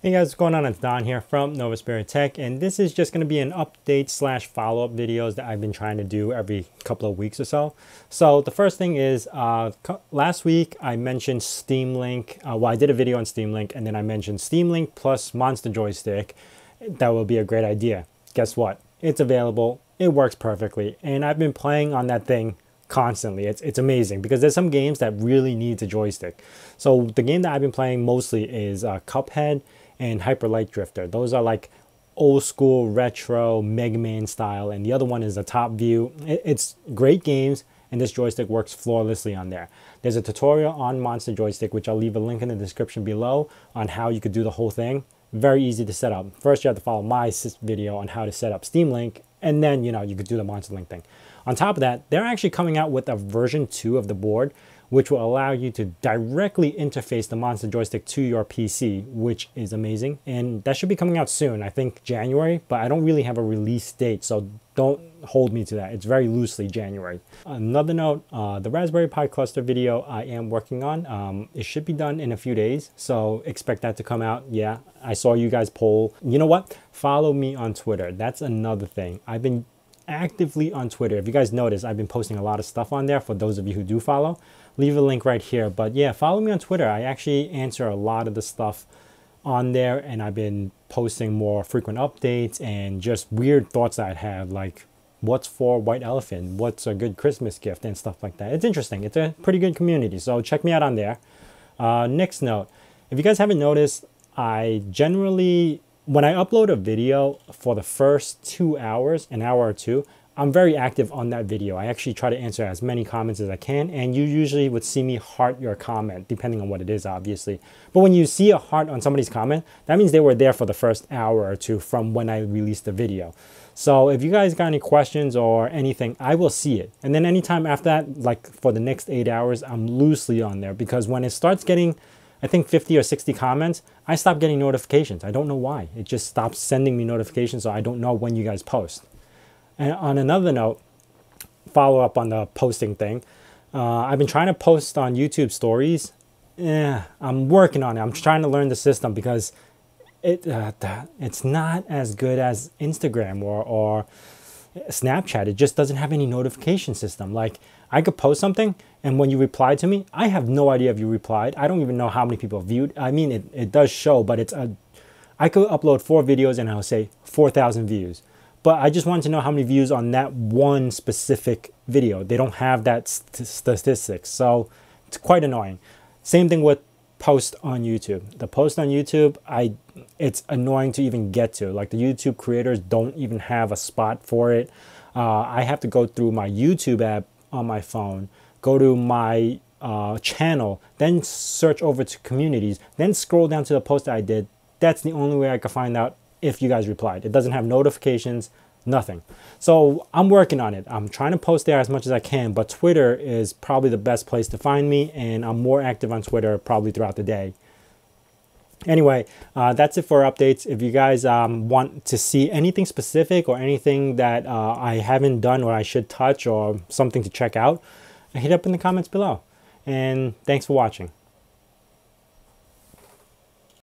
Hey guys, what's going on? It's Don here from Nova Spirit Tech, and this is just going to be an update slash follow-up videos that I've been trying to do every couple of weeks or so. So the first thing is, last week I mentioned Steam Link. Well, I did a video on Steam Link, and then I mentioned Steam Link plus Monster Joystick. That will be a great idea. Guess what? It's available. It works perfectly, and I've been playing on that thing constantly. It's amazing because there's some games that really need a joystick. So the game that I've been playing mostly is Cuphead and Hyper Light Drifter. Those are like old school retro Megaman style, and the other one is a top view. It's great games, and this joystick works flawlessly on there. There's a tutorial on Monster Joystick, which I'll leave a link in the description below, on how you could do the whole thing. Very easy to set up. First you have to follow my video on how to set up Steam Link, and then you could do the Monster Link thing. On top of that, they're actually coming out with a version 2 of the board, which will allow you to directly interface the Monster Joystick to your PC, which is amazing. And that should be coming out soon, I think January, but I don't really have a release date, so don't hold me to that. It's very loosely January. Another note, the Raspberry Pi cluster video I am working on. It should be done in a few days, so expect that to come out. Yeah, I saw you guys poll. You know what? Follow me on Twitter. That's another thing. I've been actively on Twitter. If you guys notice, I've been posting a lot of stuff on there for those of you who do follow. Leave a link right here, but yeah, follow me on Twitter. I actually answer a lot of the stuff on there, and I've been posting more frequent updates and just weird thoughts I'd have, like what's for White Elephant, what's a good Christmas gift, and stuff like that. It's interesting. It's a pretty good community, so check me out on there. Next note, if you guys haven't noticed, I generally, when I upload a video for the first 2 hours, an hour or two, I'm very active on that video. I actually try to answer as many comments as I can, and you usually would see me heart your comment, depending on what it is, obviously. But when you see a heart on somebody's comment, that means they were there for the first hour or two from when I released the video. So if you guys got any questions or anything, I will see it. And then anytime after that, like for the next 8 hours, I'm loosely on there, because when it starts getting, I think 50 or 60 comments, I stop getting notifications. I don't know why. It just stops sending me notifications, so I don't know when you guys post. And on another note, follow up on the posting thing. I've been trying to post on YouTube stories. I'm working on it. I'm trying to learn the system, because it's not as good as Instagram or Snapchat. It just doesn't have any notification system. Like, I could post something, and when you reply to me, I have no idea if you replied. I don't even know how many people viewed. I mean, it does show, but I could upload 4 videos and I'll say 4,000 views. But I just wanted to know how many views on that one specific video. They don't have that statistics, so it's quite annoying. Same thing with post on YouTube. The post on YouTube, it's annoying to even get to. Like, the YouTube creators don't even have a spot for it. I have to go through my YouTube app on my phone, go to my channel, then search over to communities, then scroll down to the post that I did. That's the only way I could find out if you guys replied. It doesn't have notifications, nothing. So I'm working on it. I'm trying to post there as much as I can, but Twitter is probably the best place to find me, and I'm more active on Twitter probably throughout the day. Anyway, that's it for updates. If you guys want to see anything specific or anything that I haven't done or I should touch or something to check out, hit up in the comments below. And thanks for watching.